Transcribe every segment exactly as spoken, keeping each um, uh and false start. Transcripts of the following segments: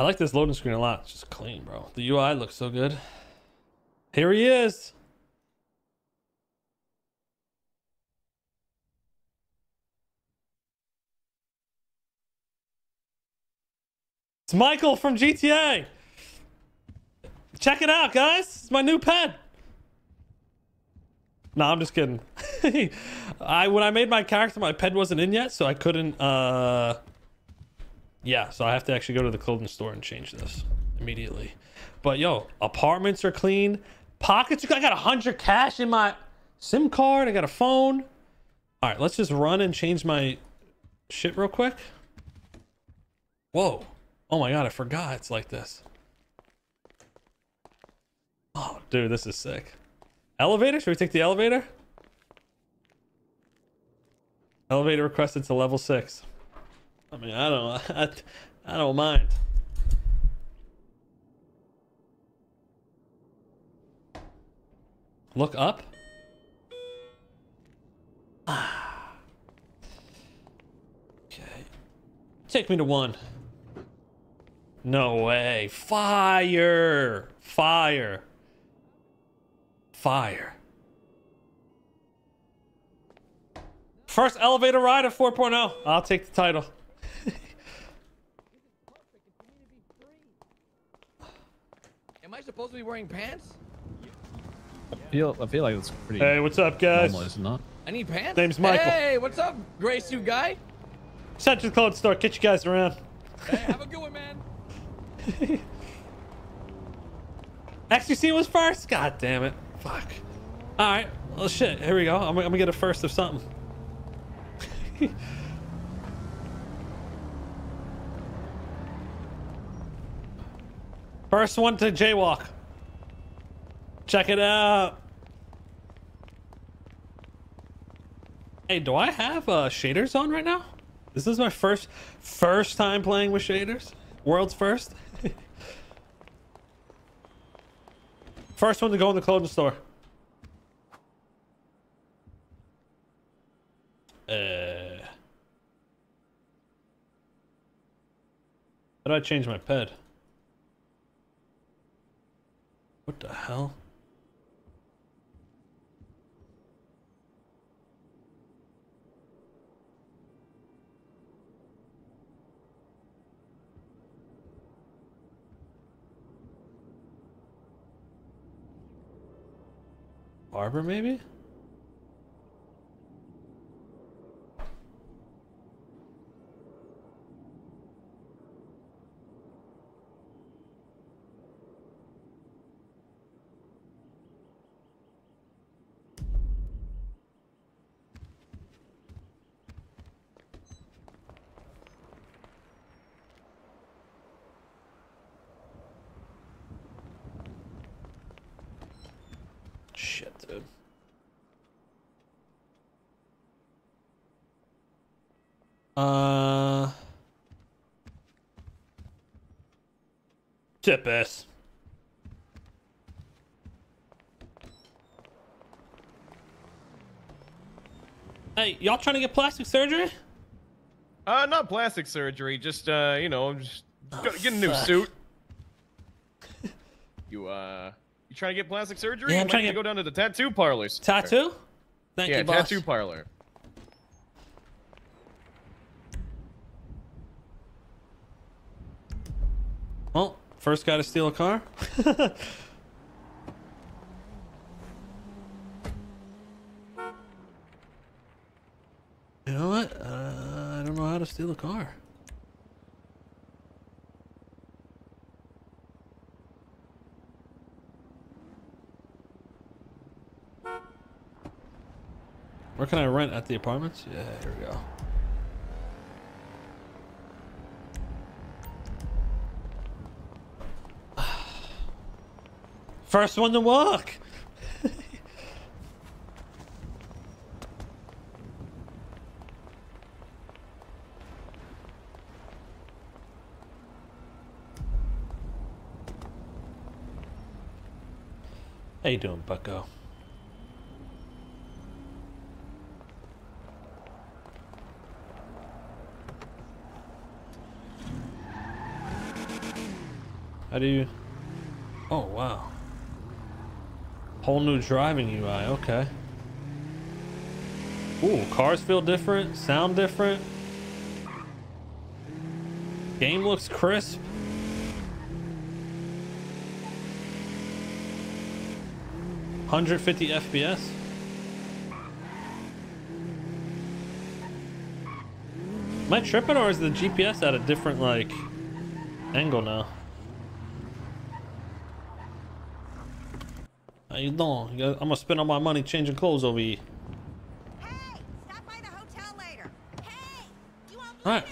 I like this loading screen a lot. It's just clean, bro. The U I looks so good. Here he is. It's Michael from G T A. Check it out, guys. It's my new pet. No, I'm just kidding. I when I made my character, my pet wasn't in yet, so I couldn't. Uh, yeah, so I have to actually go to the clothing store and change this immediately. But yo, apartments are clean. Pockets. I got a hundred cash in my SIM card. I got a phone. All right, let's just run and change my shit real quick. Whoa! Oh my god, I forgot it's like this. Oh, dude, this is sick. Elevator? Should we take the elevator? Elevator requested to level six. I mean, I don't, I, I don't mind. Look up. Ah. Okay. Take me to one. No way. Fire. Fire. Fire. First elevator ride of four point oh. I'll take the title. Am I supposed to be wearing pants? I feel, I feel like it's pretty. Hey, what's up, guys? Normal, is it not? I need pants. Name's Michael. Hey, what's up, gray suit guy? Central Clothes Store. Get you guys around. Hey, have a good one, man. X U C was first? God damn it. Fuck. All right. Well, shit. Here we go. I'm, I'm going to get a first of something. First one to jaywalk. Check it out. Hey, do I have uh, shaders on right now? This is my first, first time playing with shaders. World's first. First one to go in the clothing store. Uh, how do I change my ped? What the hell? Barber, maybe? Shit, dude. Uh, tip ass. Hey, y'all trying to get plastic surgery? Uh, not plastic surgery. Just uh, you know, just oh, get a new fuck. suit. you uh. You trying to get plastic surgery? Yeah, I'm trying to get... go down to the tattoo parlors. Tattoo? Thank yeah, you, boss. Yeah, tattoo parlor. Well, first guy to steal a car. You know what? Uh, I don't know how to steal a car. Where can I rent at the apartments? Yeah, here we go. First one to walk. How you doing, bucko? How do you... Oh, wow. Whole new driving U I, okay. Ooh, cars feel different, sound different. Game looks crisp. one hundred fifty F P S. Am I tripping, or is the G P S at a different, like, angle now? How you doing? I'm gonna spend all my money changing clothes over here. Hey, stop by the hotel later. Hey, you want all right.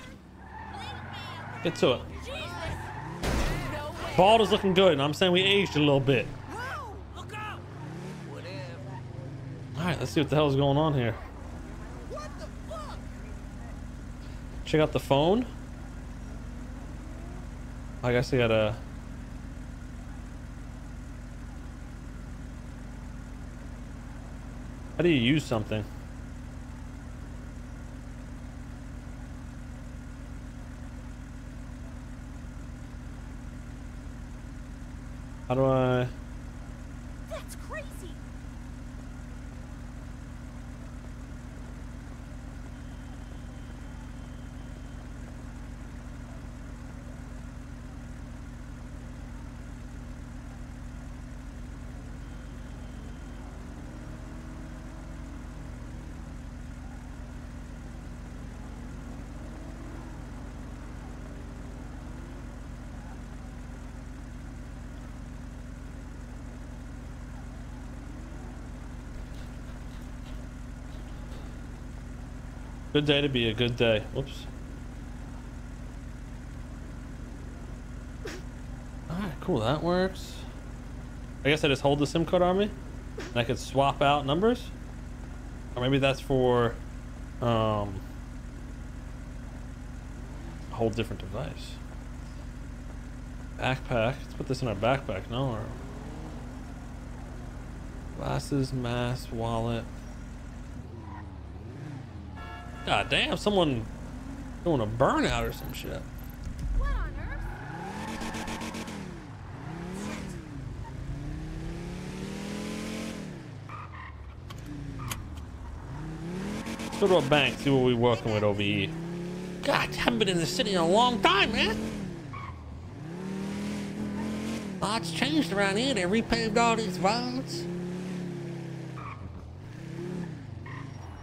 Get to it. Bald is looking good, and I'm saying we aged a little bit. Alright, let's see what the hell is going on here. What the fuck? Check out the phone. I guess we got a... How do you use something? How do I... That's crazy. Good day to be a good day. Whoops. Alright, cool. That works. I guess I just hold the SIM card on me and I could swap out numbers. Or maybe that's for um, a whole different device. Backpack. Let's put this in our backpack now. Or glasses, mask, wallet. God damn, someone doing a burnout or some shit. What on earth? Let's go to a bank, see what we're working with over here. God, I haven't been in this city in a long time, man. Lots changed around here. They repaved all these roads.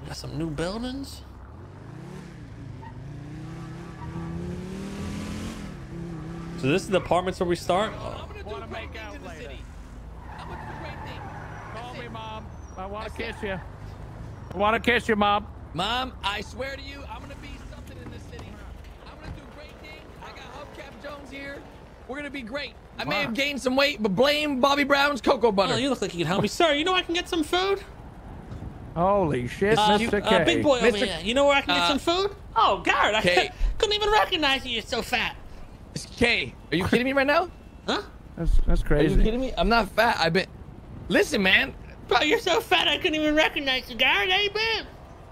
Got some new buildings. So this is the apartments where we start. Oh. I'm gonna do great things in the city. I'm gonna do great things. Call me, Mom. I want to kiss you. I want to kiss you, Mom. Mom, I swear to you, I'm gonna be something in this city. I'm gonna do great things. I got Hubcap Jones here. We're gonna be great. I may have gained some weight, but blame Bobby Brown's cocoa butter. Oh, you look like you can help me, sir. You know I can get some food. Holy shit, uh, Mister K. Uh, big boy over here. You know where I can uh, get some food? Oh, Garrett, I couldn't even recognize you. You're so fat. K, are you kidding me right now? Huh? That's that's crazy. Are you kidding me? I'm not fat. I've been. Listen, man. Bro, you're so fat I couldn't even recognize you, Garrett. Hey, man.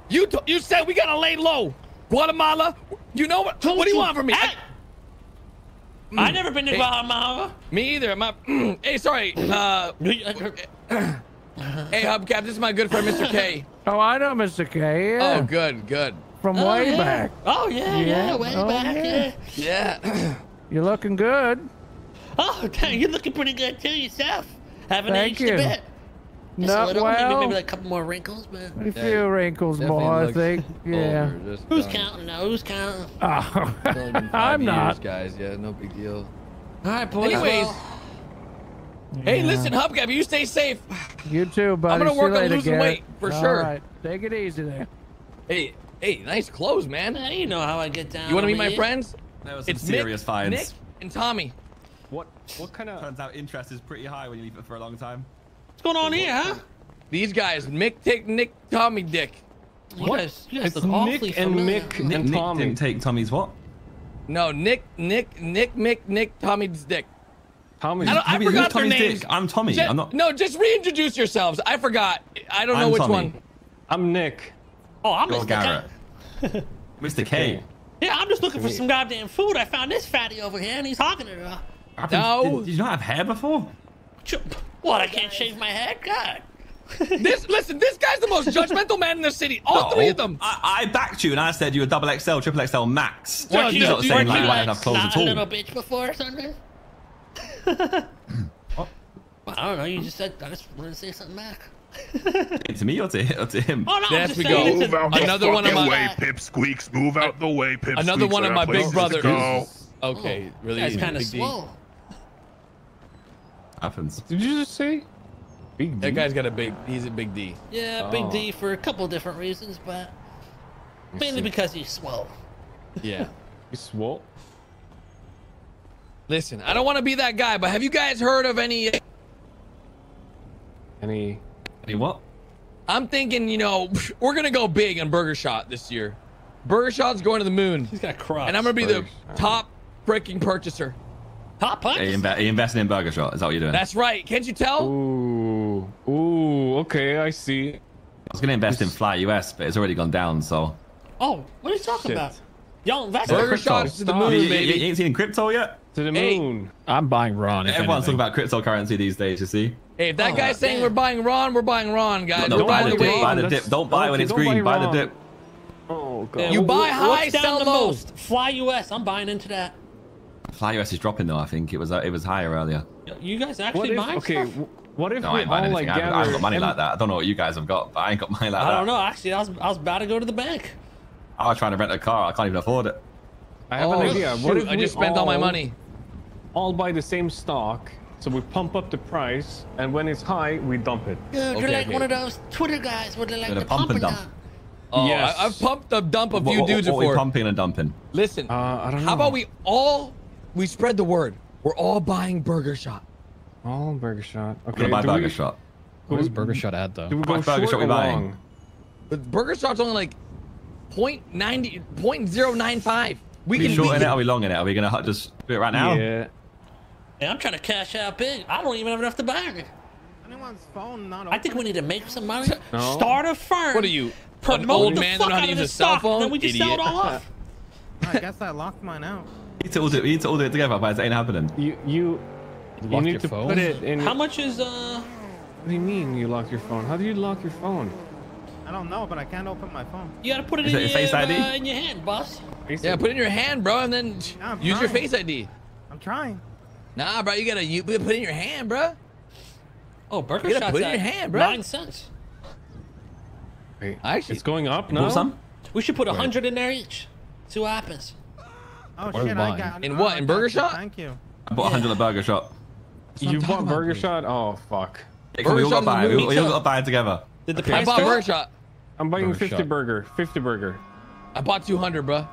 You t you said we gotta lay low. Guatemala. You know what? Told what do you, you want from me? Hey. I, mm. I never been to hey. Guatemala. Me either. My mm. hey, sorry. Uh. Hey, Hubcap. This is my good friend, Mister K. Oh, I know Mister K. Yeah. Oh, good, good. From oh, way yeah. back. Oh yeah, yeah, yeah way oh, back. Yeah. yeah. yeah. You're looking good. Oh, dang, you're looking pretty good too yourself. Haven't Thank aged you. a bit. Just Not a little, well. Maybe, maybe like a couple more wrinkles, but a few wrinkles more, I think. Yeah. Who's time. counting? No, who's counting? Oh. I'm years, not, guys. Yeah, no big deal. All right, boys. Anyways. Yeah. Hey, listen, Hubcap, you stay safe. You too, buddy. I'm gonna See work on losing again. weight for All sure. All right, take it easy there. Hey, hey, nice clothes, man. Hey, you know how I get down. You want to meet my friends? That was some it's serious Mick, finds. Nick and Tommy. What what kind of turns out interest is pretty high when you leave it for a long time. What's going on what, here, huh? These guys, Mick, take Nick, Tommy, Dick. What? You guys, you guys it's Nick and familiar. Mick and Nick, Tommy Nick didn't take Tommy's what? No, Nick, Nick, Nick, Mick, Nick, Tommy's Dick. Tommy. I, I forgot their names. Dick? I'm Tommy. Just, I'm not. No, just reintroduce yourselves. I forgot. I don't I'm know which Tommy. one. I'm Nick. Oh, I'm Mister Garrett. K. Mister K. Yeah, I'm just looking for some goddamn food. I found this fatty over here, and he's hogging it up. Happened? No. Did, did you not have hair before? What? I can't shave my hair? God. This, listen, this guy's the most judgmental man in the city. All no, three of them. I, I backed you and I said you were double X L, triple X L max. Well, you, you not saying like you won't have clothes at all. Little bitch before or something? What? Well, I don't know. You just said I just wanted to say something back. To me or to, or to him? Oh, no, there we go. Move out another the one of my way, Pip Squeaks. Move out the way, Pip Another Squeaks, one of my big brothers. Okay, oh, really easy. That's kind of slow. Happens. Did you just say? Big D? That guy's got a big, he's a big D. Yeah, oh. Big D for a couple different reasons, but mainly because he's swole. Yeah. He's swole? Listen, I don't want to be that guy, but have you guys heard of any... Any... Any what? I'm thinking, you know, we're going to go big on Burger Shot this year. Burger Shot's going to the moon. He's got cross. And I'm going to be Burger. the top freaking purchaser. Top purchaser? He, inv he invested in Burger Shot. Is that what you're doing? That's right. Can't you tell? Ooh. Ooh, okay, I see. I was gonna invest in Fly U S, but it's already gone down, so. Oh, what are you talking Shit. about? Yo, that's Burger Shots to the moon, you, baby. You, you ain't seen crypto yet? To the moon. Hey. I'm buying Ron. If Everyone's anything. talking about cryptocurrency these days, you see. Hey, if that oh, guy's man. saying we're buying Ron, we're buying Ron, guys. No, no, don't buy, buy the dip. Buy the dip. Don't buy don't, when it's green. Buy, buy the dip. Oh god. You buy high, What's sell down the low. most. Fly U S. I'm buying into that. Fly U S is dropping though. I think it was uh, it was higher earlier. You guys actually buying stuff? What if no, we I ain't all like I haven't, I haven't got money like that. I don't know what you guys have got, but I ain't got money like that. I don't that. know. Actually, I was, I was about to go to the bank. I was trying to rent a car. I can't even afford it. I have oh, an idea. What if I just spent all, all my money. All buy the same stock, so we pump up the price, and when it's high, we dump it. Dude, okay, you're like okay. one of those Twitter guys where they like the pump and dump. dump. Oh, yes. I, I've pumped a dump a few what, dudes what, what before. What are we pumping and dumping? Listen, uh, I don't know. How about we all, we spread the word. We're all buying Burger Shot. Oh, Burger Shot. Okay, buy Burger we, Shot. Where's Burger Shot at though? Do we go Burger Shot we buying? But Burger Shot's only like point nine zero, point zero nine five. We are we can short in it? Are we long in it? Are we gonna just do it right now? Yeah. Yeah, I'm trying to cash out big. I don't even have enough to buy anything. Anyone's phone not open? I think we need to make some money. No. Start a firm. What are you? An old man that knows how to use a cell phone? Then we just Idiot. sell it all off. I guess I locked mine out. We need to all do it. We need to all do it together, but it ain't happening. You you. You need your to phone? put it in. How much is uh? What do you mean you lock your phone? How do you lock your phone? I don't know, but I can't open my phone. You gotta put it in your, face I D? Uh, in your hand, boss. Face yeah, I D. Put it in your hand, bro, and then yeah, use trying. your face I D. I'm trying. Nah, bro, you gotta you put it in your hand, bro. Oh, Burger Shot's put it in your hand, bro. Nine cents. Wait, actually, it's going up now. Some? We should put a hundred in there each. See what happens. Oh Where's shit! Mine? I got. In what? In Burger Shot? Thank you. I bought a hundred in Burger Shot. You bought Burger Shot? Oh, fuck. Yeah, we all got to buy it. We all got to buy it together. Did the okay. I bought Burger Shot. I'm buying burger fifty shot. burger. fifty burger. I bought two hundred, bruh.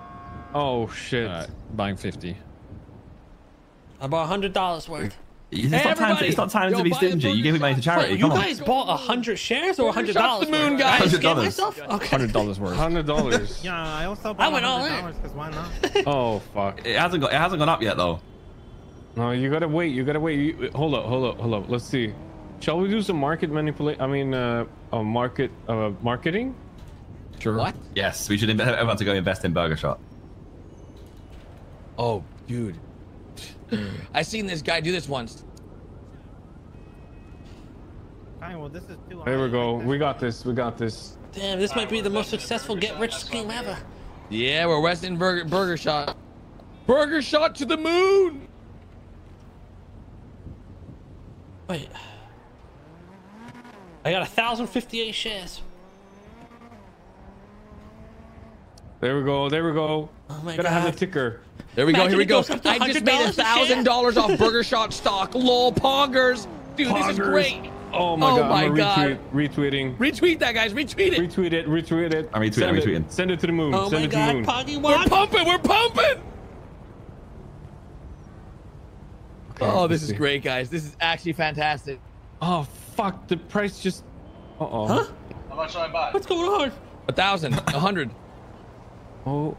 Oh, shit. All right. Buying fifty. I bought one hundred dollars worth. It's, hey, not time to, it's not time Yo, to be stingy. You gave me money to charity. Wait, you Come guys on. bought one hundred shares or one hundred dollars? Shot the moon, guys. one hundred dollars. Okay. one hundred dollars worth. one hundred dollars. Yeah, I also bought one hundred dollars because why not? Oh, fuck. It hasn't got. It hasn't gone up yet, though. No, you gotta wait. You gotta wait. You, hold up, hold up, hold up. Let's see. Shall we do some market manipulation? I mean, uh, uh, market uh, marketing. Sure. What? Yes, we should invest. Everyone to go invest in Burger Shot. Oh, dude, I seen this guy do this once. All right, well, this is too there we go. We got this. We got this. Damn, this might be the most successful get-rich scheme ever. Yeah, we're Weston Burger Burger Shot. Burger Shot to the moon. Wait, I got one thousand fifty-eight shares. There we go, there we go. Oh my Gotta God. have the ticker. There we Imagine go, here we go. I just made one thousand dollars off Burger Shot stock. Lol, poggers. Dude, poggers. This is great. Oh my oh God, my I'm God. Retweet, retweeting. Retweet that, guys, retweet it. Retweet it, retweet it. I'm retweeting, Send I'm retweeting. It. Send it to the moon, oh send it God, to the moon. Poggy we're pumping, we're pumping. Oh, this is great, guys. This is actually fantastic. Oh, fuck. The price just... Uh-oh. Huh? How much should I buy? What's going on? A thousand. A hundred. Oh. Oh,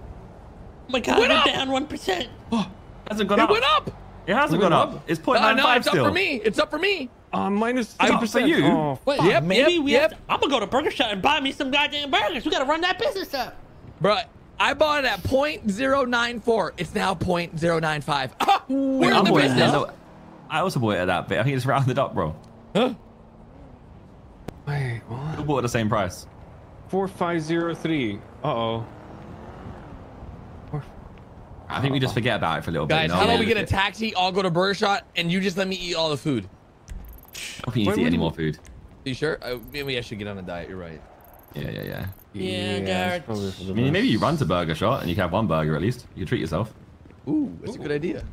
my God. We're down one percent. Oh, hasn't gone it up. It went up. It hasn't it gone up. up. It's point nine five uh, no, it's still. It's up for me. It's up for me. Uh, minus two percent for you. Oh, Wait, yep, maybe yep, we yep. have to... I'm going to go to Burger Shot and buy me some goddamn burgers. We got to run that business up. Bruh, I bought it at point zero nine four. It's now point zero nine five. Oh, we're Wait, in the business. No, I also bought it at that bit. I think it's rounded up, bro. Huh? Wait, what? We bought it at the same price. four five zero three. Uh-oh. I think we just forget about it for a little Guys, bit. Guys, no, how about we get a taxi, I'll go to Burger Shot, and you just let me eat all the food. I don't think you need to eat any more food. Are you sure? I, maybe I should get on a diet. You're right. Yeah, yeah, yeah. Yeah, Garrett. I mean, maybe you run to Burger Shot and you can have one burger at least. You can treat yourself. Ooh, that's Ooh. a good idea.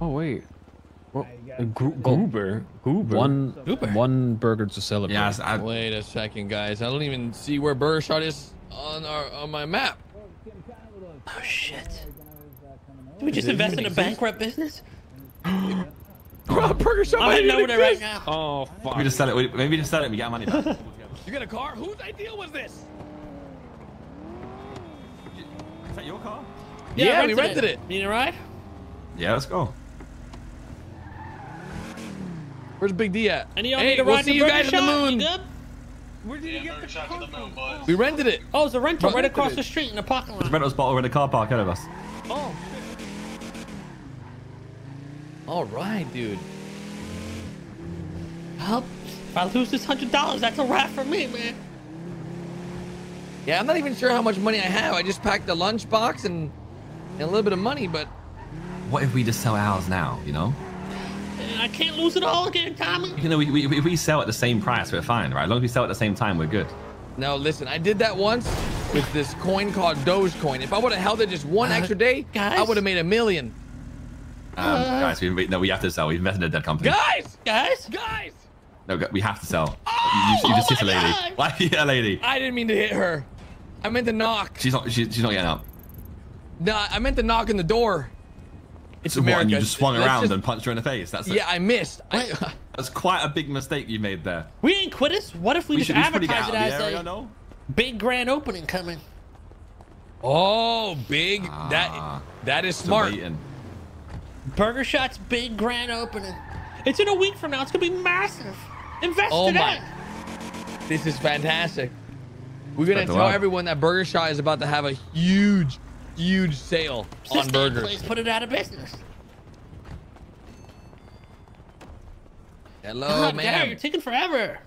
Oh, wait. Well, Gru Goober. Goober. One, Goober. one burger to celebrate. Yes, I, wait a second, guys. I don't even see where Burger Shot is on, our, on my map. Oh, shit. Did we just invest in a exist? bankrupt business? Bro, Burger Shop. I don't know what I right now. Oh, fuck. We just sell it. Maybe just sell it. We got money back. You got a car? Whose idea was this? Is that your car? Yeah, yeah rented we rented it. it. Need a ride? Yeah, let's go. Where's Big D at? Any hey, need to we'll ride see you guys shop? in the moon. Where did yeah, you get the car? The moon, we rented it. Oh, it's a rental right across it. the street in the parking lot. It's a rental spot over in the car park ahead of us. Oh. All right, dude. Help. If I lose this one hundred dollars, that's a wrap for me, man. Yeah, I'm not even sure how much money I have. I just packed a lunchbox and, and a little bit of money, but... What if we just sell ours now, you know? And I can't lose it all again, Tommy. You know, we, we, if we sell at the same price, we're fine, right? As long as we sell at the same time, we're good. Now, listen, I did that once with this coin called Dogecoin. If I would have held it just one uh, extra day, guys? I would have made a million. Um, uh, guys, we, no, we have to sell. We've invested in a dead company. Guys! Guys! Guys! No, we have to sell. Oh, you, you just oh hit a lady. God. Why hit a lady? I didn't mean to hit her. I meant to knock. She's not. She, she's not getting up. No, I meant to knock in the door. It's so America. What, and you just swung Let's around just, and punched her in the face. That's it. Yeah, I missed. I, that's quite a big mistake you made there. We didn't quit us. What if we, we just should, advertise we it as area, a no? big grand opening coming? Oh, big. Ah, that that is smart. Debating. Burger Shot's big grand opening. It's in a week from now. It's gonna be massive. Invest oh today. My. This is fantastic. We're gonna tell up. everyone that Burger Shot is about to have a huge, huge sale System on burgers. Place, put it out of business. Hello, God, man. Dad, you're taking forever.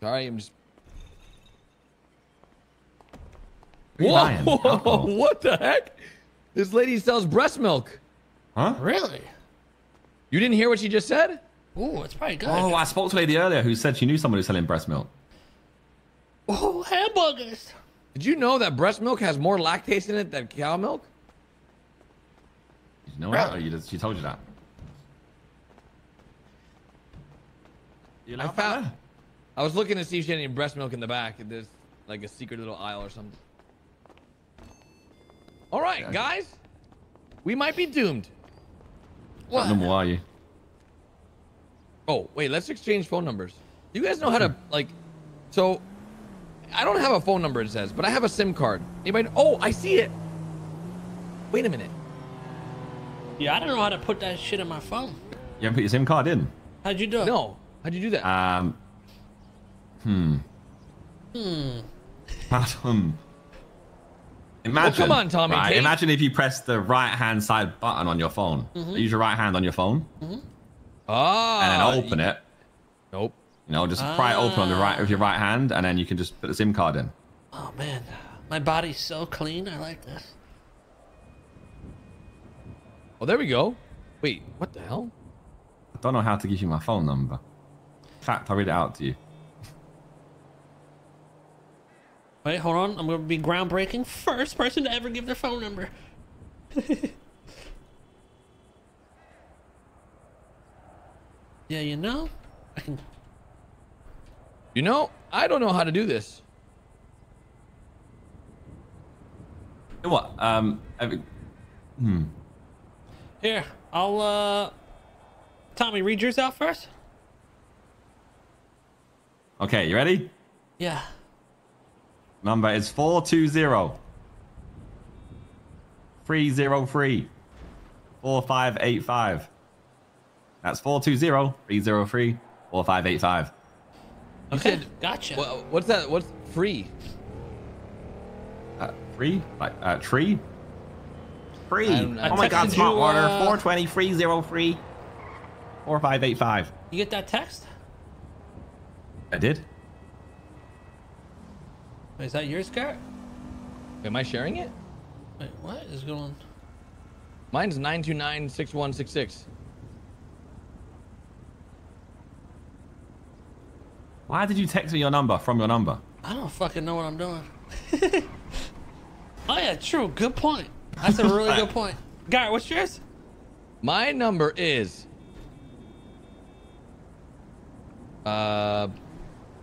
Sorry, I'm just. Whoa! Whoa. What the heck? This lady sells breast milk. Huh? Really? You didn't hear what she just said? Ooh, that's probably good. Oh, I spoke to a lady earlier who said she knew someone who's selling breast milk. Oh, hamburgers. Did you know that breast milk has more lactase in it than cow milk? Did you know that? Or you just, she told you that? You I found. That? I was looking to see if she had any breast milk in the back. There's like a secret little aisle or something. All right, yeah, guys. Can... We might be doomed. What number are you? Oh, wait, let's exchange phone numbers. You guys know how to, like, so I don't have a phone number, it says, but I have a SIM card. Anybody? Oh, I see it. Wait a minute. Yeah, I don't know how to put that shit in my phone. You haven't put your SIM card in? How'd you do it? No. How'd you do that? Um. Hmm. Hmm. Pardon. Imagine, well, come on, Tommy. Right, imagine if you press the right-hand side button on your phone. Mm-hmm. Use your right hand on your phone. Mm-hmm. Oh, and then open it. Nope. You know, just ah. pry it open on the right with your right hand, and then you can just put the SIM card in. Oh man, my body's so clean. I like this. Well, there we go. Wait, what the hell? I don't know how to give you my phone number. In fact, I'll read it out to you. Wait, hold on. I'm going to be groundbreaking. First person to ever give their phone number. Yeah, you know? I can... You know, I don't know how to do this. What? Um, I... Hmm. Here, I'll, uh... Tommy, read yours out first. Okay, you ready? Yeah. Number is four two zero, three zero three, four five eight five. That's four two zero, three zero three, four five eight five. Okay, said, gotcha. What's that? What's free? Uh, Free? Uh, tree? Free! Oh my god, smart you, order. Uh... four twenty, three oh three. four five eight five. You get that text? I did. Wait, is that yours, Garrett? Am I sharing it? Wait, what is going on? Mine's nine two nine, six one six six. Why did you text me your number from your number? I don't fucking know what I'm doing. Oh yeah, true. Good point. That's a really good point. Garrett, what's yours? My number is... Uh,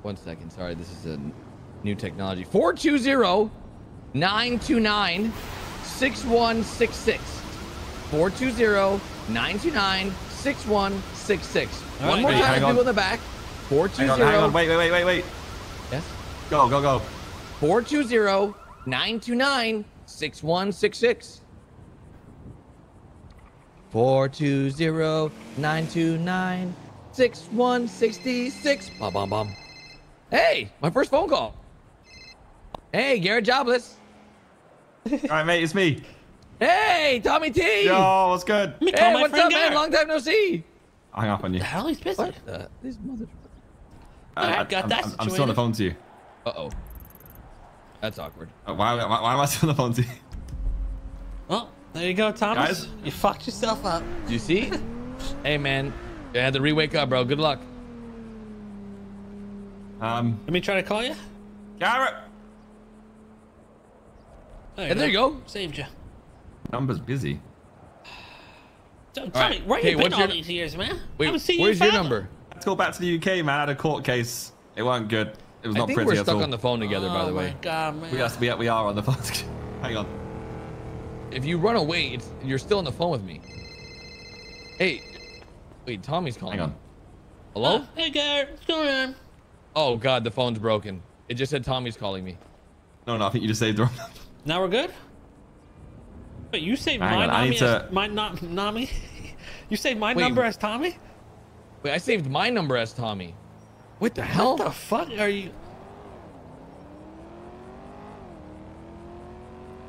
one second. Sorry, this is a new technology. four two zero, nine two nine, six one six six. four two zero, nine two nine, six one six six. One right, more wait, time, people in the back. four two zero. Hang on, wait, wait, wait, wait, wait. Yes? Go, go, go. four two zero, nine two nine, six one six six. four two zero, nine two nine, six one six six. Bum, bum, bum. Hey, my first phone call. Hey, Garrett Jobless. All right, mate, it's me. Hey, Tommy T. Yo, what's good? Hey, hey what's up, Garrett? Man? Long time no see. I hung up on you. The hell, he's busy. What the, this mother... I, I got I, that I'm, I'm still on the phone to you. Uh-oh. That's awkward. Why, why, why am I still on the phone to you? Well, there you go, Thomas. Guys? You fucked yourself up. Do you see? Hey, man. I had to re-wake up, bro. Good luck. Um. Let me try to call you. Garrett. There you and go. There you go. Saved you. Number's busy. Tell right. me, where hey, you been all your... these years, man? Wait, where's you your number? Let's go back to the U K, man. I had a court case. It wasn't good. It was not pretty at all. I think we're stuck on the phone together, oh, by the way. Oh, my God, man. We are, we, are, we are on the phone together. Hang on. If you run away, it's, you're still on the phone with me. Hey. Wait, Tommy's calling. Hang on. Hello? Oh, hey, Garrett. What's going on? Oh, God, the phone's broken. It just said Tommy's calling me. No, no, I think you just saved the wrong number. Now we're good? Wait, you saved Hang my, Nami, to... as, my na Nami? You saved my Wait, number as Tommy? Wait, I saved my number as Tommy. What the hell? What the fuck are you?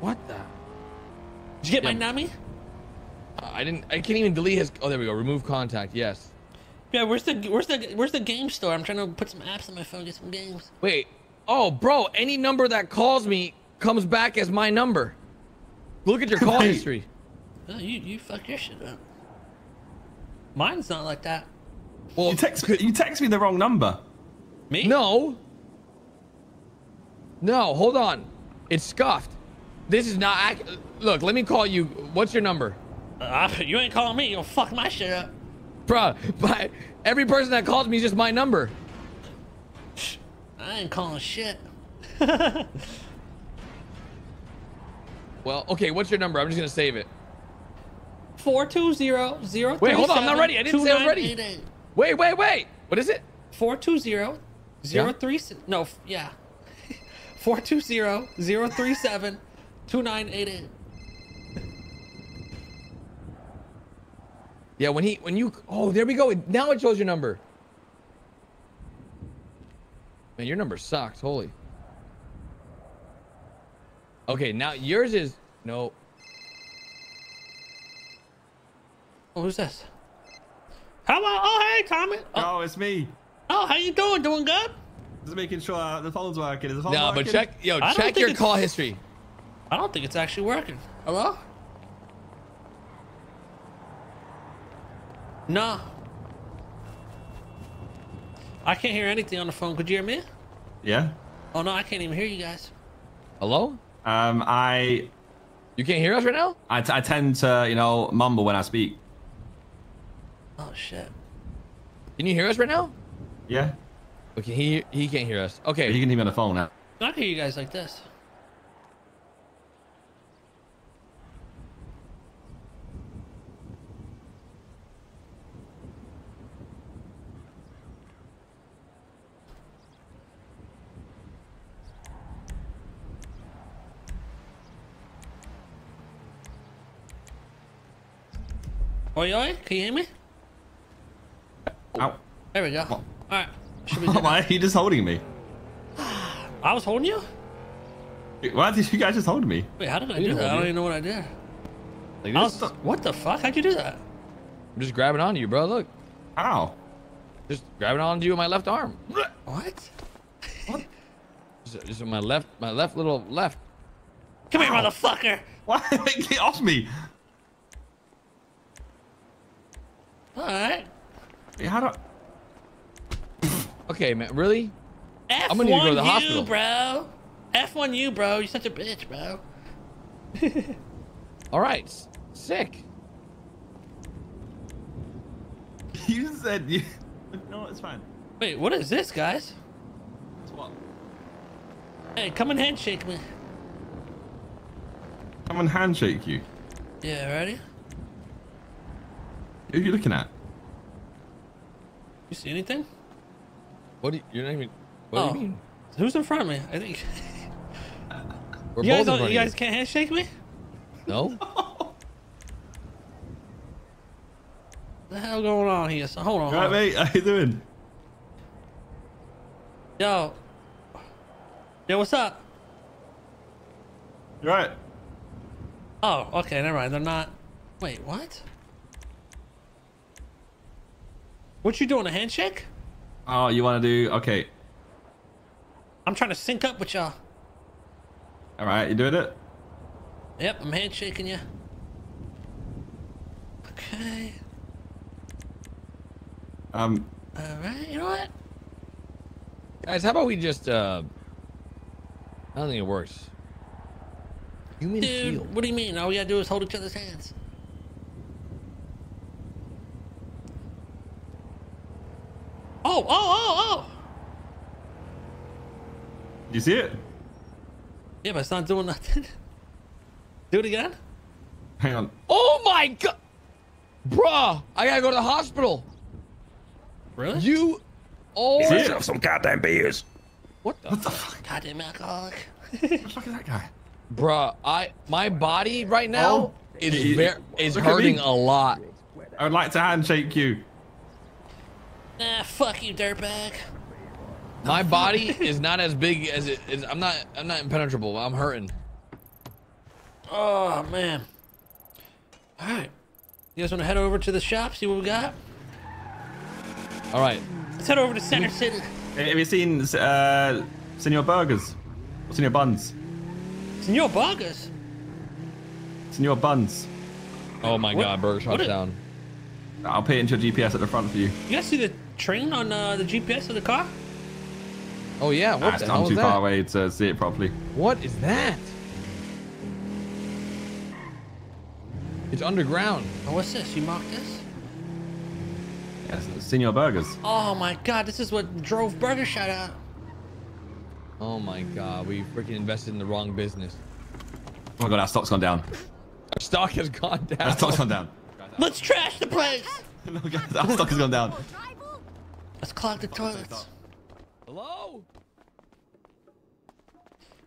What the? Did you get yeah. my Nami? Uh, I didn't. I can't even delete his. Oh, there we go. Remove contact. Yes. Yeah. Where's the Where's the Where's the game store? I'm trying to put some apps on my phone. Get some games. Wait. Oh, bro. Any number that calls me comes back as my number. Look at your call history. Oh, you you fuck your shit up. Mine's not like that. Well, you text me, you text me the wrong number. Me? No. No, hold on. It's scuffed. This is not ac Look, let me call you. What's your number? Uh, you ain't calling me. You'll fuck my shit up. Bruh, but every person that calls me is just my number. I ain't calling shit. Well, okay, what's your number? I'm just going to save it. four two zero, zero three seven. Wait, hold on. I'm not ready. I didn't say I'm ready. Wait, wait, wait. What is it? four two zero, zero three. Yeah. No, yeah. four two zero, zero three seven, two nine eight eight. Yeah, when he, when you, oh, there we go. Now it shows your number. Man, your number sucks. Holy. Okay, now yours is no. Oh, who's this? Hello. Oh, hey, Tommy. Oh, oh, it's me. Oh, how you doing? Doing good? Just making sure the phone's working. Is the phone no, working? But check, yo, I check your call history. I don't think it's actually working. Hello? No. I can't hear anything on the phone. Could you hear me? Yeah. Oh no, I can't even hear you guys. Hello? Um, I. You can't hear us right now? I, t I tend to, you know, mumble when I speak. Oh shit! Can you hear us right now? Yeah. Okay, he he can't hear us. Okay. He can hear me on the phone now. I can hear you guys like this. Oi, oi, can you hear me? Ow. There we go. What? All right. Should we do Why that? Are you just holding me? I was holding you? Why did you guys just hold me? Wait, how did I do that? I don't even know what I did. Like I was, what the fuck? How'd you do that? I'm just grabbing onto you, bro. Look. Ow. Just grabbing onto you with my left arm. What? What? Just, just my left, my left little left. Come Ow. Here, motherfucker. Why? Get off me. All right. Hey, how do? I... Okay, man. Really? F one I'm gonna need to go to the hospital, bro. F one you, bro. You're such a bitch, bro. All right. Sick. You said you. No, it's fine. Wait, what is this, guys? It's what? Hey, come and handshake me. Come and handshake you. Yeah, ready? Who are you looking at? You see anything? What do you? You're not even. What oh. do you mean? Who's in front of me? I think. We're you, both guys in front you guys can't handshake me? No. no. What the hell going on here? So hold on. All right, mate. How you doing? Yo. Yo, what's up? You right? Oh, okay. Never mind. They're not. Wait, what? What you doing? A handshake? Oh, you want to do? Okay. I'm trying to sync up with y'all. All right, you doing it? Yep, I'm handshaking you. Okay. Um. All right, you know what? Guys, how about we just? Uh, I don't think it works. Human Dude, shield. What do you mean? All we gotta do is hold each other's hands. Oh! Oh! Oh! Oh! You see it? Yeah, but it's not doing nothing. Do it again. Hang on. Oh my god, bruh! I gotta go to the hospital. Really? You? Oh! Yourself some goddamn beers. What the? What the fuck? Goddamn alcoholic. What the fuck is that guy? Bruh, I my body right now oh, is it, is hurting a lot. I would like to handshake you. Nah, fuck you, dirtbag. My body is not as big as it is. I'm not. I'm not impenetrable. I'm hurting. Oh man. All right. You guys want to head over to the shop? See what we got. All right. Let's head over to Center City. Have you seen uh, Señor Burgers? Or Señor Buns? Señor Burgers. Señor Buns. Oh my what, God! Burger Shot's it, down. I'll pay into your G P S at the front for you. You guys see the train on uh, the G P S of the car? Oh yeah, what nah, the hell I'm too that? Far away to see it properly. What is that? It's underground. Oh, what's this? You marked this? Yes, Señor Burgers. Oh my God, this is what drove Burger Shot out. Oh my God, we freaking invested in the wrong business. Oh my God, our stock's gone down. Our stock has gone down. Our stock's gone down. Let's trash the place. No, guys, our stock has gone down. Let's clog the toilets. Hello?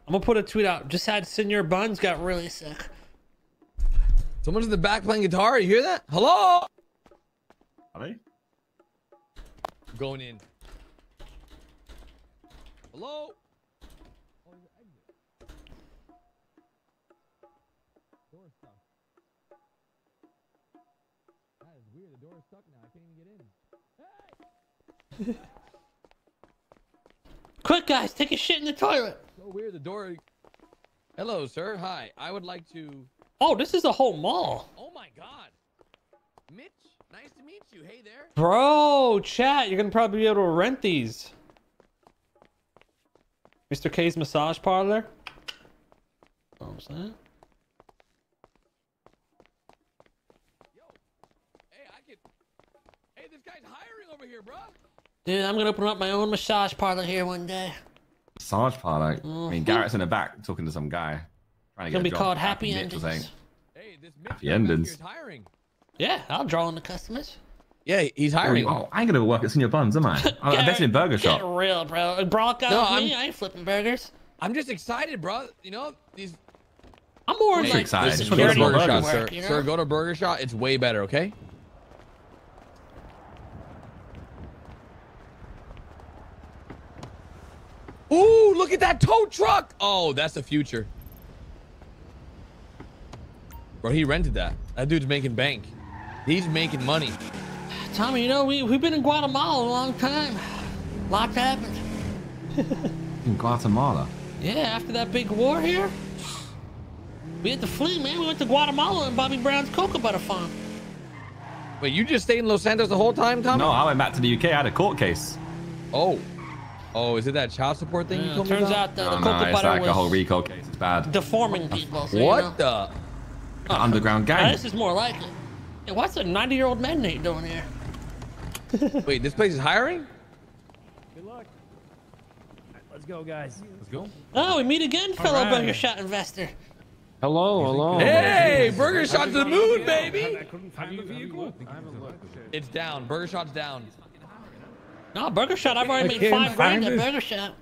I'm gonna put a tweet out. Just had Señor Buns got really sick. Someone's in the back playing guitar. You hear that? Hello? Are they? Going in. Hello? That is weird. The door is stuck now. I can't even get in. Hey! Quick, guys, take a shit in the toilet. So weird, the door. Hello, sir. Hi. I would like to. Oh, this is a whole mall. Oh my God. Mitch, nice to meet you. Hey there. Bro, chat. You're gonna probably be able to rent these. Mister K's massage parlor. What was that? Yo. Hey, I could. Hey, this guy's hiring over here, bro. Dude, I'm gonna open up my own massage parlor here one day. Massage parlor? Mm-hmm. I mean, Garrett's in the back talking to some guy. Trying it's to gonna get be called Happy Endings. Hey, this Happy Endings. Hiring. Yeah, I'll draw on the customers. Yeah, he's hiring. Oh, I ain't gonna work at Señor Buns, am I? I'm investing in Burger Shop. Get real, bro. Bronco, no, me, I ain't flipping burgers. I'm just excited, bro. You know these. I'm more I'm like excited. This go to Burger Shot, sir. You know? Sir, go to Burger Shot. It's way better, okay? Ooh, look at that tow truck. Oh, that's the future. Bro, he rented that. That dude's making bank. He's making money. Tommy, you know, we, we've been in Guatemala a long time. A lot's happened. In Guatemala? Yeah, after that big war here. We had to flee, man. We went to Guatemala and Bobby Brown's cocoa butter farm. Wait, you just stayed in Los Santos the whole time, Tommy? No, I went back to the U K. I had a court case. Oh. Oh, is it that child support thing yeah, you told me about? Turns out that oh, the cocoa no, butter like was a whole RICO case. It's bad. Deforming people. So what you know. the? Oh, underground gang. Now, this is more like it. Hey, what's a ninety-year-old man doing here? Wait, this place is hiring? Good luck. Let's go, guys. Let's go. Oh, we meet again, fellow right. Burger Shot investor. Hello, hello. Hey, Burger Shot to the moon, baby. Have you vehicle? It's down. Burger Shot's down. No, Burger Shot. I've already made five grand at Burger Shot.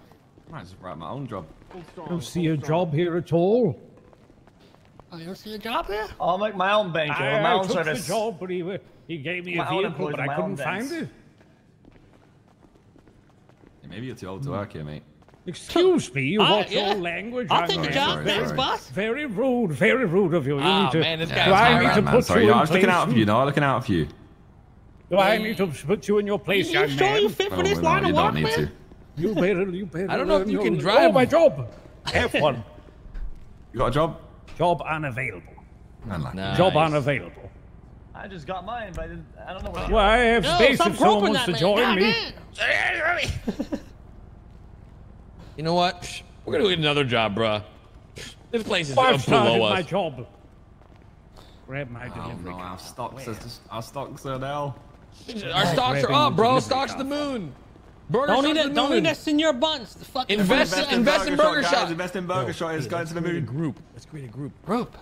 I might just write my own job. I don't see a job here at all. Oh, you don't see a job here? I'll make my own bank. I, my I own took service. the job, but he, he gave me my a vehicle, but I couldn't find it. Hey, maybe you're too old to work here, mate. Excuse me, you watch uh, yeah. your language. I'll take the job, thanks, boss. Very rude, very rude of you. You oh, need to. Man, this yeah, I need to man, put sorry, you in I was looking out for you, no, looking out for you. Do yeah. I need to put you in your place, young man? You sure you fit for this line of work, man? You better, you better. I don't know if you can drive. Oh, my job. Have one. You got a job? Job unavailable. Nice. Job unavailable. I just got mine, but I, didn't, I don't know what. Well, I have no, space if someone wants to join God, me. You know what? We're gonna get another job, bruh. This place is I've below us. my job. Grab my oh, delivery. No, our stocks are just, our stocks are now. Our stocks are up, bro. Stocks the moon. Burger don't, need a, the don't need that Señor Buns. The fucking invest, invest, in, invest in Burger Shot. Invest in Burger Shot. It's going to the moon. Group. Let's create a group. Group.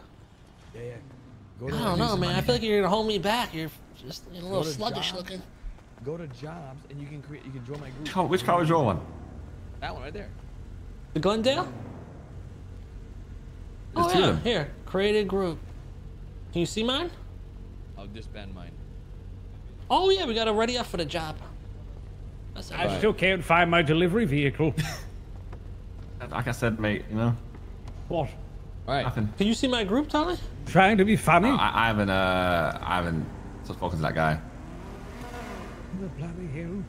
Yeah, yeah. Go to I don't know, man. Money. I feel like you're gonna hold me back. You're just you're a little sluggish jobs. looking. Go to jobs and you can create. You can join my group. Oh, which car was your one? That one right there. The Glendale. There's oh yeah. Here, create a group. Can you see mine? I'll disband mine. Oh yeah, we gotta ready up for the job. I right. still can't find my delivery vehicle. Like I said, mate, you know. What? All right. Nothing. Can you see my group, Tommy? Trying to be funny. No, I, I haven't. Uh, I haven't. Just talking to that guy. The bloody hell!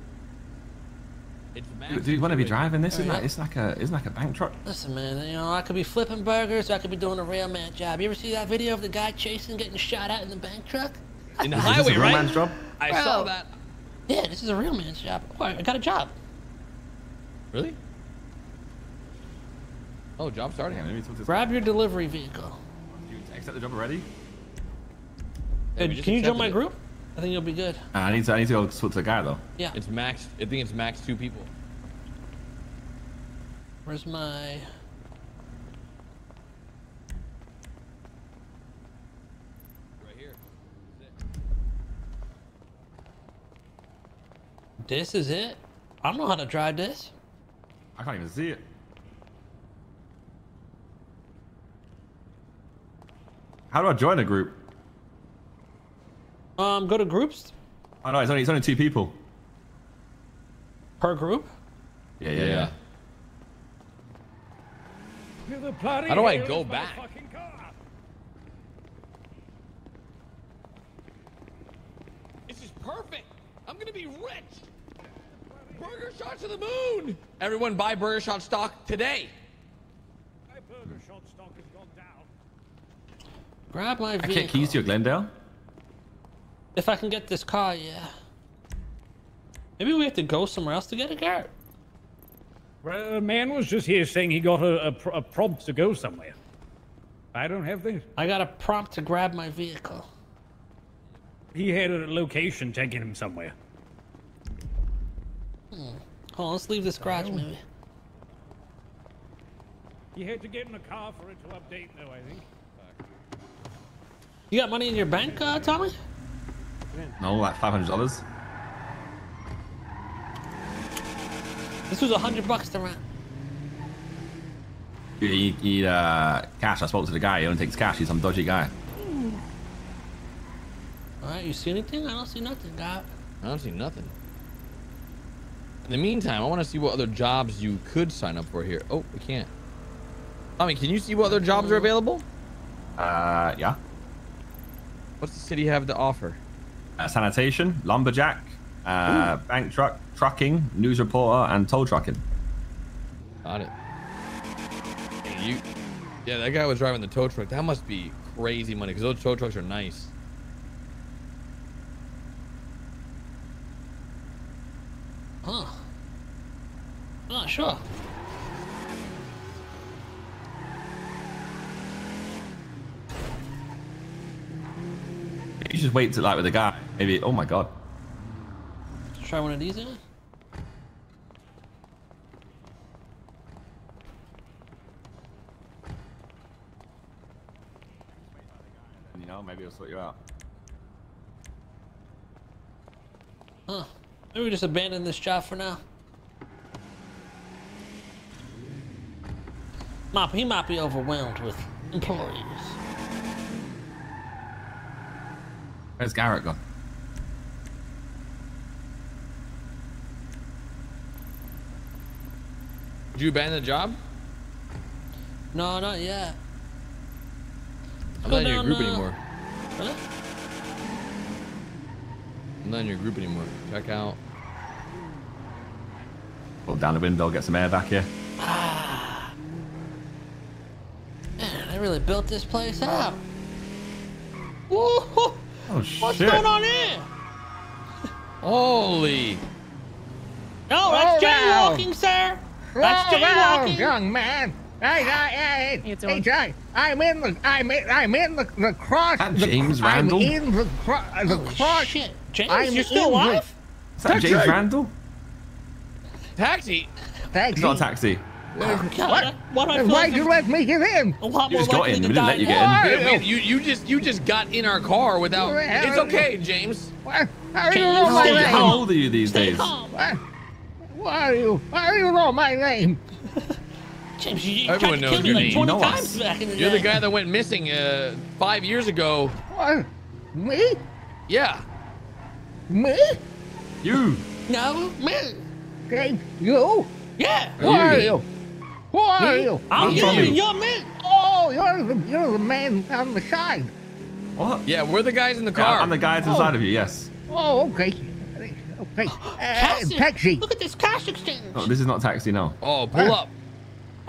It's massive. Do you want to be driving this? Isn't that? Right. It's like a. It's like a bank truck. Listen, man. You know, I could be flipping burgers. Or I could be doing a railman job. You ever see that video of the guy chasing, getting shot at in the bank truck? In the highway, right? Man's job? I Bro. saw that. Yeah, this is a real man's job. Oh, I got a job. Really? Oh, job starting. Yeah, grab your delivery vehicle. You accept the job already? Hey, hey, can you join my it. group? I think you'll be good. Uh, I need to. I need to go switch to the guy though. Yeah. It's max. I think it's max two people. Where's my? This is it? I don't know how to drive this. I can't even see it. How do I join a group? Um, go to groups. Oh no, it's only, it's only two people. Per group? Yeah, yeah, yeah. yeah. How do I go back? This is perfect. I'm gonna be rich. Burger Shot to the moon! Everyone buy Burger Shot stock today! My Burger Shot stock has gone down. Grab my vehicle. I can't keys to your Glendale? If I can get this car, yeah. Maybe we have to go somewhere else to get it, Garrett? Well, the man was just here saying he got a, a, pr a prompt to go somewhere. I don't have this. I got a prompt to grab my vehicle. He had a location taking him somewhere. Hmm. Hold on, let's leave this garage, maybe. You had to get in a car for it to update, though, I think. You got money in your bank, uh, Tommy? No, like five hundred dollars. This was a hundred bucks to rent. You need, you need uh, cash. I spoke to the guy. He only takes cash. He's some dodgy guy. Alright, you see anything? I don't see nothing, God. I don't see nothing. In the meantime, I want to see what other jobs you could sign up for here. Oh, we can't. Tommy, can you see what other jobs are available? Uh, yeah. What's the city have to offer? Uh, sanitation, lumberjack, uh, bank truck, trucking, news reporter, and toll trucking. Got it. Hey, you, yeah, that guy was driving the tow truck. That must be crazy money, because those tow trucks are nice. Huh. I'm not sure. You just wait till like with the guy. Maybe. Oh my god. Let's try one of these. In. You know, maybe it'll sort you out. Huh. Maybe we just abandon this job for now. He might be overwhelmed with employees. Where's Garrett gone? Did you abandon the job? No, not yet. I'm not in your group anymore. Really? I'm not in your group anymore. Check out. Well, down the window, get some air back here. Ah. Man, they really built this place up. Woo-hoo! Oh, what's shit. going on here? Holy. No, that's oh, jaywalking, wow. sir. That's oh, jaywalking. Wow, young man. Hey, hey, hey, hey, Jay. I'm in the, I'm in, I'm in the, the cross. That the, James I'm Randall? in the, cro the cross. Shit. James, I'm you're still alive? The... Is that taxi. James Randall? Taxi. Taxi. It's not a taxi. Oh, God. What? What Why'd you let me get in? A lot you just got in. We didn't let you now. get in. Wait, wait, you, you, just, you just got in our car without... It's okay, James. What? How, James, you know my name? How old are you these Stay days? What? Why are you... How do you know my name? James, you Everyone knows your name. Like you know times back in the You're day. the guy that went missing uh, five years ago. What? Me? Yeah. Me? You. No, me. Okay, you? Yeah. Who are, are you? you? Who are me? you? I'm, I'm you, Tommy. You're me. Oh, you're the, you're the man on the side. What? Yeah, we're the guys in the car. Yeah, I'm the guy to oh. the side of you, yes. Oh, okay. Okay. Uh, taxi. Look at this cash exchange. Oh, this is not taxi, no. Oh, pull uh, up.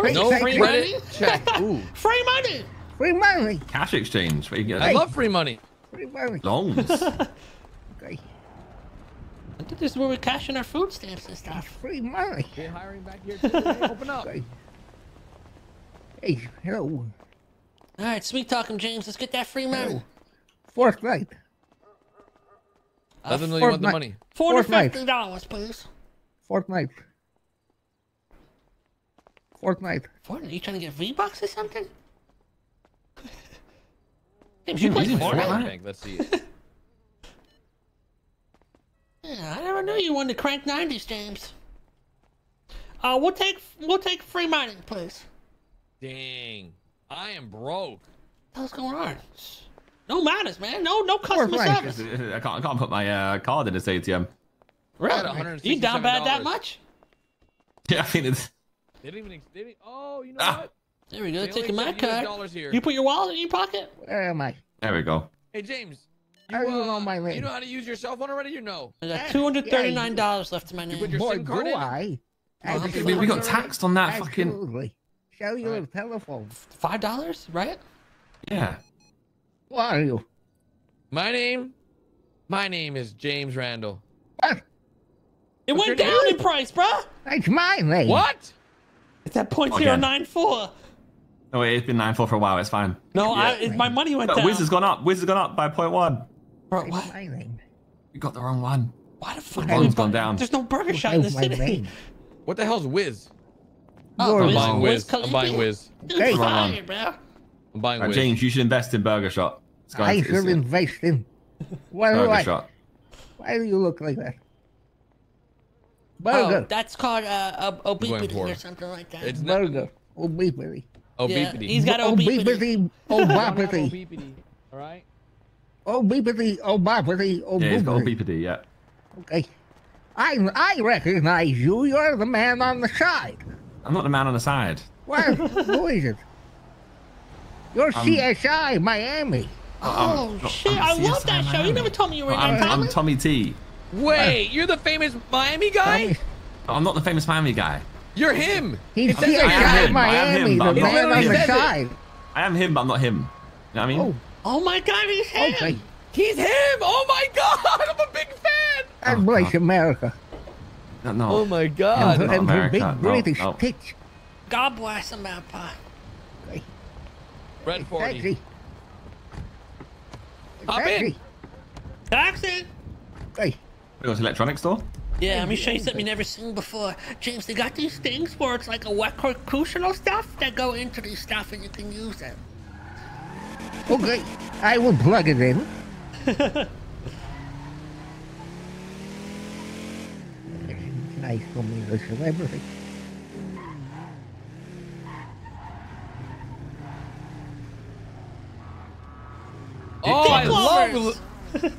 No free money? Check. Ooh. Free money. Free money. Cash exchange. Where you get I love free money. Free money. Loans. Okay. I think this is where we're cashing our food stamps and stuff. Free money. We're hiring back here too. Open up. Okay. Hey, hello. All right, sweet talking, James. Let's get that free money. Hello. Fourth night. Uh, Let them know you want night. the money. forty dollars, please. Fourth night. Fourth night. Fourth night? Are you trying to get V-Bucks or something? James, you played Fortnite? Let's see. Yeah, I never knew you wanted to crank nineties, James. Uh, we'll take we'll take free money, please. Dang, I am broke. What's going on? No matters, man. No, no customer service. I can't, I can't put my uh, card in this A T M. Really? You down bad that much? Yeah, I mean it's. They didn't even. They didn't, oh, you know ah. what? There we go. They Taking my card. Here. You put your wallet in your pocket. Where am I? There we go. Hey, James. You, uh, you, know my you know how to use your cell phone already? You know. I got two hundred thirty-nine dollars yeah, left in my name. You Boy, SIM card do in? I? Oh, I we got taxed on that Absolutely. fucking... Show you right. a telephone. five dollars, right? Yeah. Who are you? My name? My name is James Randall. What? It What's went down name? in price, bro. That's my name. What? It's at point zero nine four. No, wait, it's been nine four for a while. It's fine. No, yeah. I, it, my money went no, down. Wiz has gone up. Wiz has gone up by point one. Bro, what? You got the wrong one. Why the fuck? One's gone down. There's no burger shot in the city. What the hell's Wiz? Oh, I'm, buying Wiz. Wiz. I'm buying Wiz. Hey. I'm buying Wiz. I'm buying Wiz. James, you should invest in Burger Shot. I should invest in. Why do I? Shot. Why do you look like that? Burger. Oh, that's called uh, obesity or something like that. It's burger. Obesity. Obesity. Yeah, he's got obesity. Obesity. All right. Oh, beepity, oh, boppity, oh, boopity. Yeah, he's got beepity, yeah. Okay. I I recognize you. You're the man on the side. I'm not the man on the side. Well, who is it? You're um, C S I Miami. Oh, oh shit! I love that Miami. show. You never told me you were in that. I'm, I'm Tommy T. Wait, you're the famous Miami guy? Oh, I'm not the famous Miami guy. You're him. He's C S I Miami. Miami him, the man on the side. It. I am him, but I'm not him. You know what I mean? Oh, oh my God, he's him. Okay. He's him. Oh my God, I'm a big fan. God bless oh, America. No, no. Oh my God. And, and her big no, British no. pitch. God bless America. Okay. Red forty. Up in. Taxi. Hey. We go to the electronics store? Yeah, let me show you something you've never seen before. James, they got these things where it's like a recreational stuff that go into these stuff and you can use them. Okay, I will plug it in. It's nice for me to celebrate. Oh, Dick I lovers. love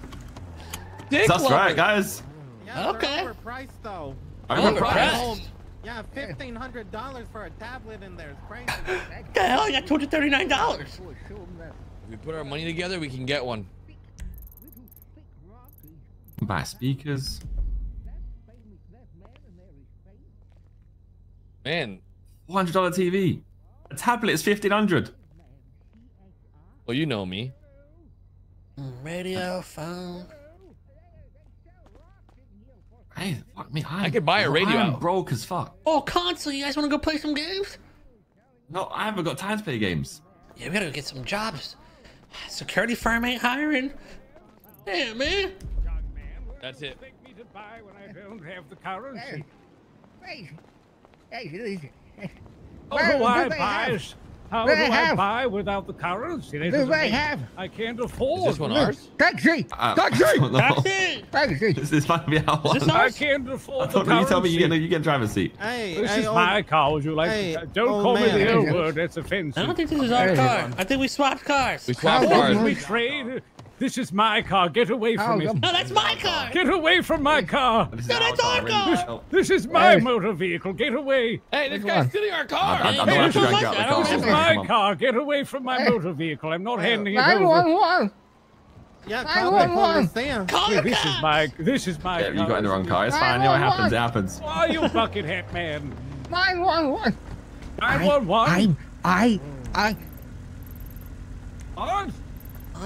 Dick That's lovers. right, guys. Yeah, okay. Overpriced though. Overpriced. Yeah, fifteen hundred dollars for a tablet in there. It's crazy. What the hell? I got two hundred thirty-nine dollars. If we put our money together, we can get one. Buy speakers. Man, four hundred dollar T V. A tablet is fifteen hundred. Well, you know me. Radio phone. Hey, fuck me, I, I could buy a radio. I'm out. broke as fuck. Oh, console, you guys want to go play some games? No, I haven't got time to play games. Yeah, we gotta go get some jobs. Security firm ain't hiring. Damn, man. That's it. How do I buy? How do I buy without the currency? They do they have? I can't afford. Is this one ours? Taxi! Uh, Taxi! Taxi! Taxi! This, this might be our one. I can't afford the currency. You tell me you get, you get a driver's seat. Hey, this hey, is oh, my car, would you like hey, to, Don't oh, call man. me the L word, that's offensive. I don't think this is our car. I think we swapped cars. We swapped oh, cars. We trade. This is my car. Get away from oh, it. No, that's my car. Get away from my car. No, that's our car. This, this is my hey. motor vehicle. Get away. Hey, this guy's stealing our car. I, I, I hey, this, like car. Car. this is my car. Get away from my hey. motor vehicle. I'm not handing it over. nine one one. Yeah, call nine one one. Call yeah, this is my. This is my. Yeah, you got in the wrong car. It's fine. You know what happens? It happens. Why you fucking hat man? nine one one. nine one one. I. I. I. one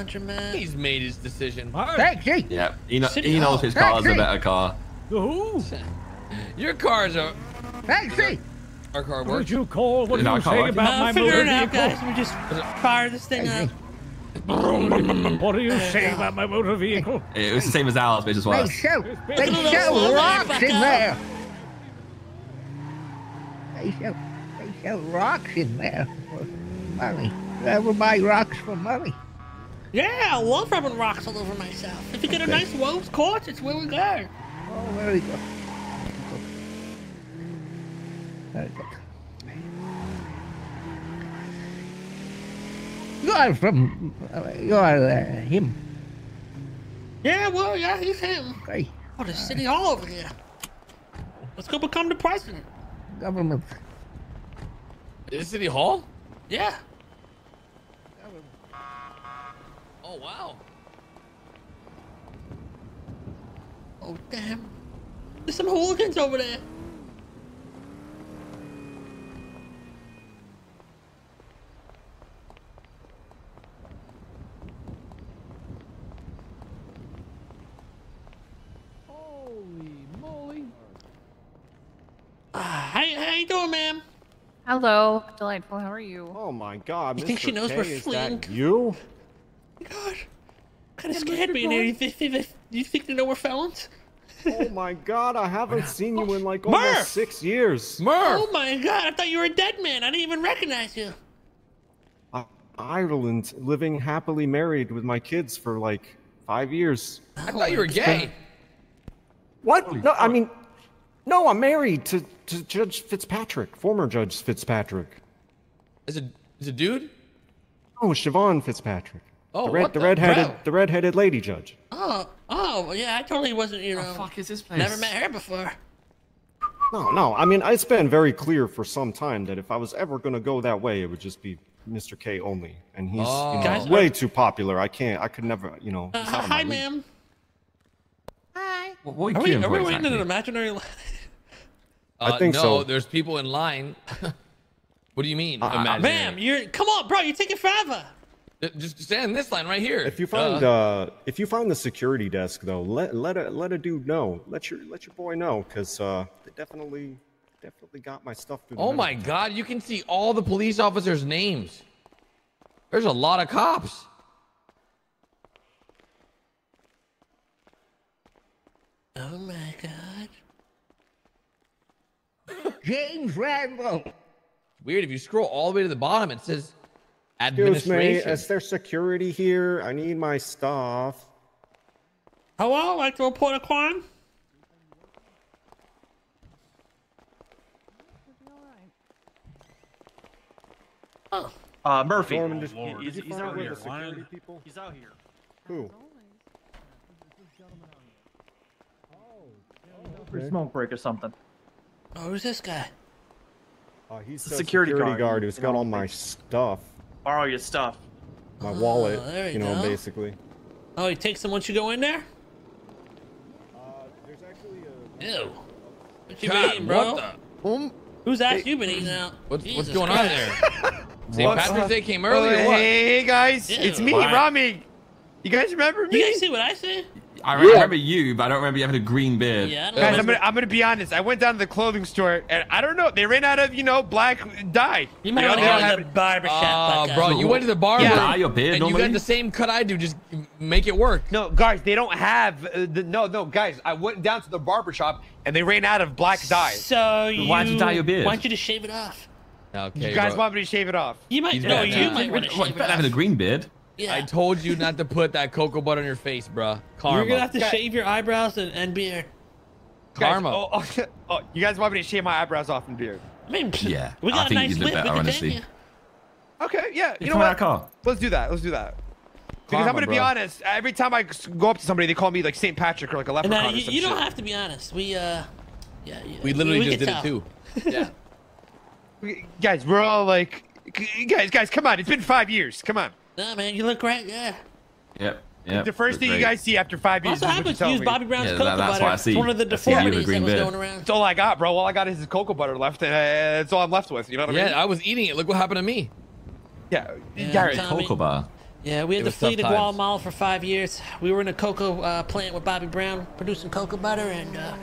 hundred, man. He's made his decision. Taxi. Yeah, he, no, he knows his car is a better car. Ooh. Your car's a taxi. Our car works. What did you call? What did you say about my motor vehicle? Figure it out, guys. Let me just fire this thing up. What do you say about my motor vehicle? It was the same as ours, but it just was. They show, they show rocks in there. They show, they show rocks in there for money. Everybody rocks for money. Yeah, I love rubbing rocks all over myself. If you get a nice Wolves course, it's where we go. Oh, there we go. There we go. You're from... You're uh, him. Yeah, well, yeah, he's him. Okay. Oh, there's city hall over here. Let's go become the president. Government. Is it city hall? Yeah. Oh, wow. Oh, damn. There's some hooligans over there. Holy moly. Uh, how, how you doing, ma'am? Hello. Delightful. How are you? Oh, my God. You Mister think she knows K, we're fleeing? You? God, kind of scared me. You think, you think they know we're felons? Oh my God, I haven't seen you in like almost Murph! six years. Murph! Oh my God, I thought you were a dead man. I didn't even recognize you. Uh, Ireland, living happily married with my kids for like five years. I thought you were gay. What? Holy no, fuck. I mean, no, I'm married to, to Judge Fitzpatrick, former Judge Fitzpatrick. Is it, is it dude? Oh, Siobhan Fitzpatrick. Oh, the red, what the, the redheaded, bro? The redheaded lady judge. Oh, oh, yeah, I totally wasn't, you know. Oh, fuck is this place? Never met her before. No, no, I mean, it's been very clear for some time that if I was ever gonna go that way, it would just be Mister K only, and he's oh. you know, Guys, way are... too popular. I can't, I could never, you know. Uh, hi, ma'am. Hi. Well, what are we, are we waiting exactly? in an imaginary line? Uh, I think no, so. No, there's people in line. What do you mean? Uh, ma'am, you're come on, bro. You're taking forever. Just stand in this line right here. If you find uh, uh, if you find the security desk though, let let a let a dude know. Let your let your boy know, cause uh, they definitely definitely got my stuff. Through the oh my God! You can see all the police officers' names. There's a lot of cops. Oh my God! James Randall. Weird. If you scroll all the way to the bottom, it says. Excuse me, is there security here? I need my stuff. Hello, I'd like to report a crime. Oh. Uh, Murphy. Oh, is, is, is he's out here. Security people? He's out here. Who? For a smoke break or something. Oh, who's this guy? Uh, he's the security, security guard, guard who's got all my stuff. Borrow your stuff. My oh, wallet, you know, go. basically. Oh, he takes them once you go in there? Uh, there's actually a... Ew. What you God, been eating, bro? What the... um, Whose ass hey, you been eating now? What, what's going Christ. on there? Saint Patrick's Day came early. Oh, hey, guys. Ew. It's me, Why? Rami. You guys remember me? You guys see what I see? I yeah. remember you, but I don't remember you having a green beard. Yeah, I don't guys, I'm gonna, I'm gonna be honest. I went down to the clothing store, and I don't know. They ran out of, you know, black dye. You might you know, have gone to the barbershop. Uh, bro, you went to the barber. Yeah, dye your beard. And normally? You got the same cut I do. Just make it work. No, guys, they don't have. Uh, the, no, no, guys, I went down to the barbershop, and they ran out of black dye. So you, why'd you dye your beard? Why'd you just shave it off? Okay, you guys bro. want me to shave it off? You might. He's no, you might want to shave it off. Having a green beard. Yeah. I told you not to put that cocoa butter on your face, bruh. Karma. You're gonna have to guys, shave your eyebrows and, and beard. Karma. Guys, oh, oh, oh, you guys want me to shave my eyebrows off and beard? I mean, yeah. We got I a think nice you did better, honestly. Okay, yeah. You, you know what? Call. Let's do that. Let's do that. Because Karma, I'm gonna bro. be honest. Every time I go up to somebody, they call me like Saint Patrick or like a leprechaun. And, uh, you, you don't shit. have to be honest. We uh, yeah. yeah we literally we, we just did tell. it too. Yeah. We, guys, we're all like, guys, guys, come on. It's been five years. Come on. Nah, man, you look great, yeah. Yep, yep. The first thing great. you guys see after five years also, is what you tell me. Also, I haven't used Bobby Brown's yeah, cocoa that, butter. I see. It's one of the deformities that was bed. going around. That's all I got, bro. All I got is his cocoa butter left, and uh, that's all I'm left with. You know what I yeah, mean? Yeah, I was eating it. Look what happened to me. Yeah, yeah Garrett. Cocoa bar. Yeah, we had it to flee to Guatemala for five years. We were in a cocoa uh, plant with Bobby Brown producing cocoa butter, and uh,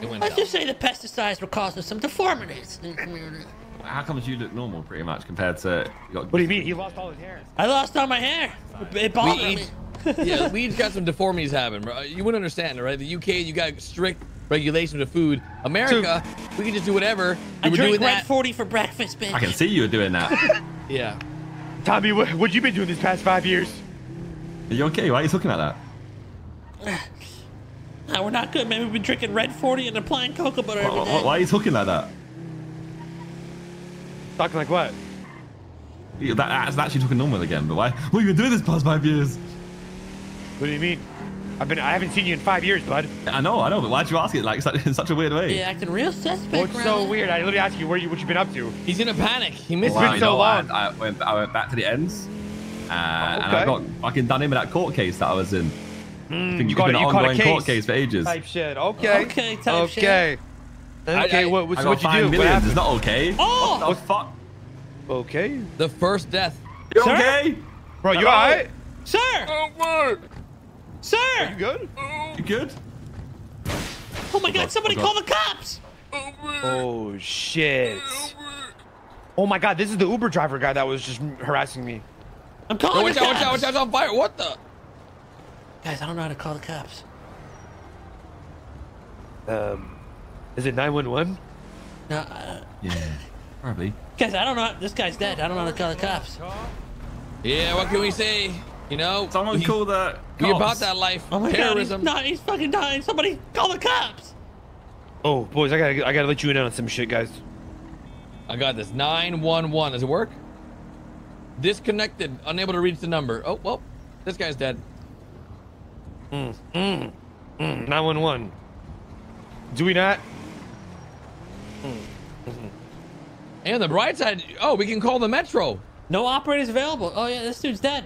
it went let's down. just say the pesticides were causing some deformities in the community. How comes you look normal, pretty much, compared to... You got... What do you mean? He lost all his hair. I lost all my hair. It, it bothered me. Yeah, we've got some deformities happening, bro. You wouldn't understand, right? The U K, you got strict regulations of food. America, Dude. we can just do whatever. I were drink Red forty for breakfast, bitch. I can see you were doing that. Yeah. Tommy, what, what you been doing these past five years? Are you okay? Why are you talking about that? No, we're not good, man. We've been drinking Red forty and applying cocoa butter what, every day. What, why are you talking like that? Talking like what? Yeah, that, that's actually talking normal again, but why? What have you been doing this past five years? What do you mean? I've been, I haven't seen you in five years, bud. I know, I know, but why'd you ask it like in such a weird way? Yeah, acting real suspect. Well, it's so weird. I literally asked you where you, what you've been up to. He's in a panic. He missed well, it so long. I, I, went, I went back to the ends, uh, oh, okay. and I got fucking done in with that court case that I was in. Mm, I think you've got, been an ongoing court case for ages. Type shit. Okay. Okay. Type okay. shit. Okay. Okay, I, I, what, what's, I what'd you do? Millions. What it's not okay. Oh! What the fuck? Okay. The first death. You okay? Bro, you alright? Sir! Oh, my. Sir! Are you good? Oh. You good? Oh my God, somebody oh, call God. the cops! Oh, oh shit. Oh, oh my God, this is the Uber driver guy that was just harassing me. I'm calling no, the cops! Watch out, watch out, watch out, on fire, what the? Guys, I don't know how to call the cops. Um... Is it nine one one? No, uh, yeah, probably. Guys, I don't know. This guy's dead. I don't know how to call the cops. Yeah, what can we say? You know, someone call the cops. We about that life. Oh my Terrorism. God, he's, not, he's fucking dying. Somebody call the cops. Oh, boys, I gotta, I gotta let you in on some shit, guys. I got this. nine one one. Does it work? Disconnected. Unable to reach the number. Oh, well, this guy's dead. Mm, mm, mm, nine one one. Do we not? Mm, mm-hmm. And the bright side. Oh, we can call the Metro. No operators available. Oh, yeah, this dude's dead.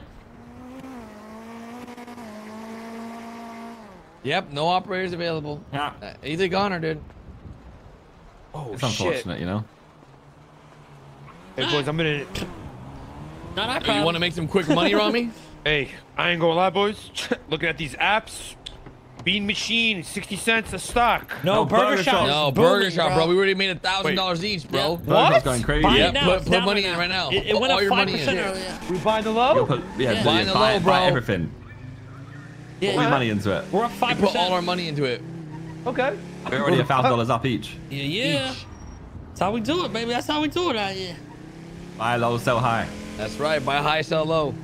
Yep, no operators available. Yeah. Uh, either gone or dude. Oh, it's shit. It's unfortunate, you know. Hey, boys, I'm gonna... Not our problem. You want to make some quick money, Rami? Hey, I ain't gonna lie, boys. Looking at these apps. Bean Machine, sixty cents a stock. No, no Burger, burger Shot. No, Burger booming, Shot, bro. bro. We already made a thousand dollars each, bro. Yep. What? Going crazy. Yep. Now, put put money now. in right now. It, it went all up your money in. Yeah. We buying the low? Put, yeah, yeah. Buying yeah, the buy, low, bro. Buy everything. Yeah. Put your money into it. We're up five percent. We put all our money into it. Okay. We're already a thousand dollars up each. Yeah, yeah. Each. That's how we do it, baby. That's how we do it out here. Buy low, sell high. That's right. Buy high, sell low.